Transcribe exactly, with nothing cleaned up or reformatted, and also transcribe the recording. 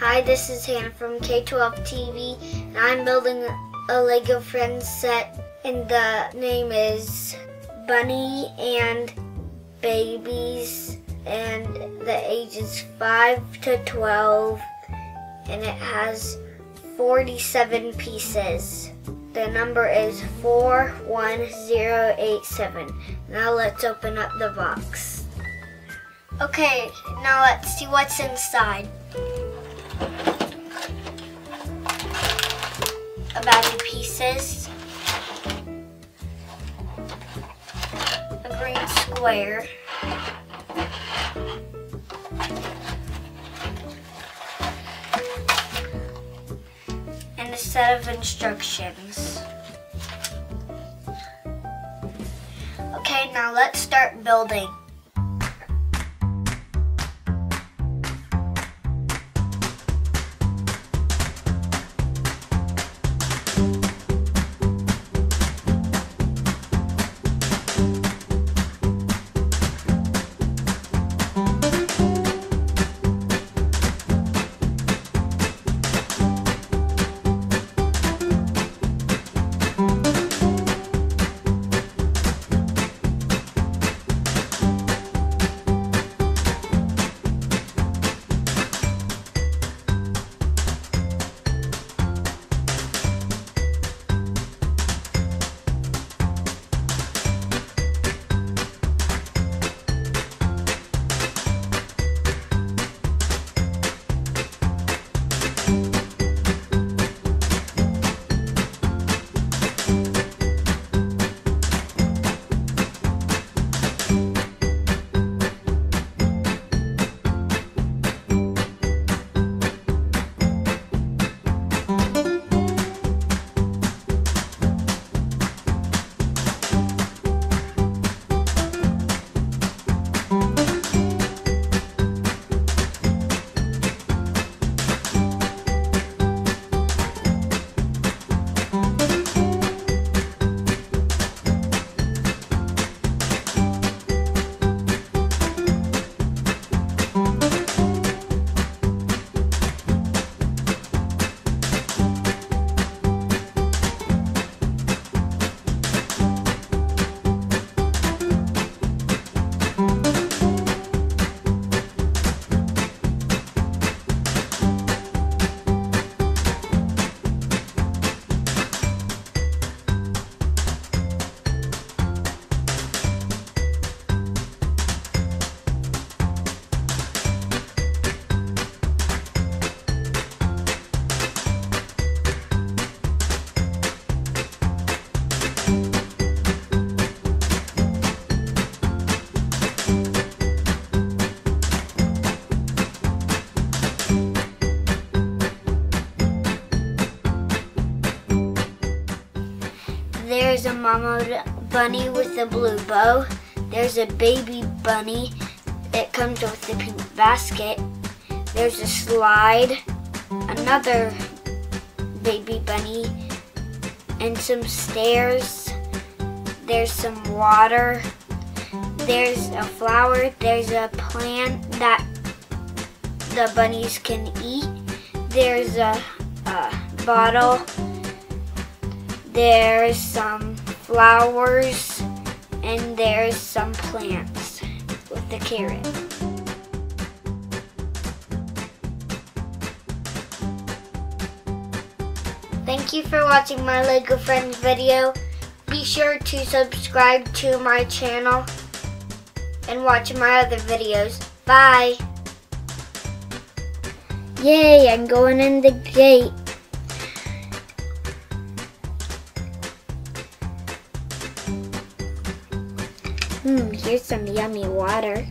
Hi, this is Hannah from K twelve T V, and I'm building a Lego Friends set, and the name is Bunny and Babies, and the age is five to twelve, and it has forty-seven pieces. The number is four one zero eight seven. Now let's open up the box. Okay, now let's see what's inside. A bag of pieces, a green square, and a set of instructions. Okay, now let's start building. There's a mama bunny with a blue bow. There's a baby bunny that comes with a pink basket. There's a slide, another baby bunny, and some stairs. There's some water. There's a flower. There's a plant that the bunnies can eat. There's a, a bottle. There's some flowers, and there's some plants with the carrot. Thank you for watching my Lego Friends video. Be sure to subscribe to my channel and watch my other videos. Bye! Yay, I'm going in the gate. Hmm, here's some yummy water.